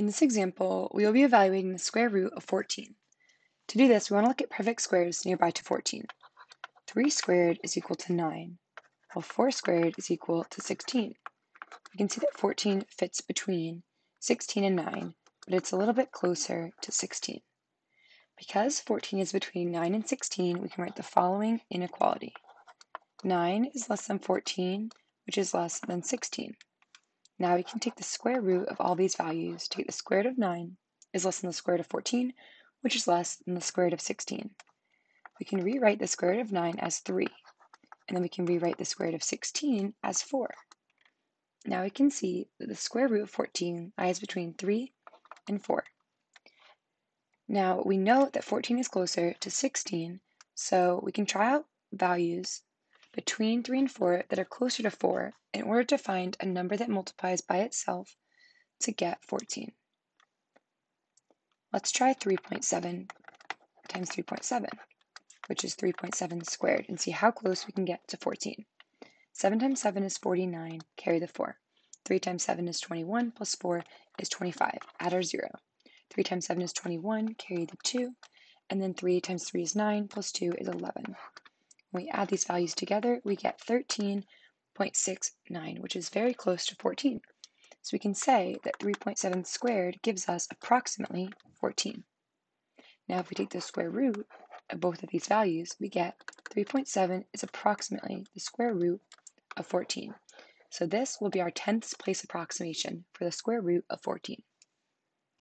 In this example, we will be evaluating the square root of 14. To do this, we want to look at perfect squares nearby to 14. 3 squared is equal to 9, while 4 squared is equal to 16. We can see that 14 fits between 16 and 9, but it's a little bit closer to 16. Because 14 is between 9 and 16, we can write the following inequality. 9 is less than 14, which is less than 16. Now we can take the square root of all these values to get the square root of 9 is less than the square root of 14, which is less than the square root of 16. We can rewrite the square root of 9 as 3, and then we can rewrite the square root of 16 as 4. Now we can see that the square root of 14 lies between 3 and 4. Now we know that 14 is closer to 16, so we can try out values between 3 and 4 that are closer to 4 in order to find a number that multiplies by itself to get 14. Let's try 3.7 times 3.7, which is 3.7 squared, and see how close we can get to 14. 7 times 7 is 49, carry the 4. 3 times 7 is 21, plus 4 is 25, add our 0. 3 times 7 is 21, carry the 2, and then 3 times 3 is 9, plus 2 is 11. When we add these values together, we get 13.69, which is very close to 14. So we can say that 3.7 squared gives us approximately 14. Now if we take the square root of both of these values, we get 3.7 is approximately the square root of 14. So this will be our 10th place approximation for the square root of 14.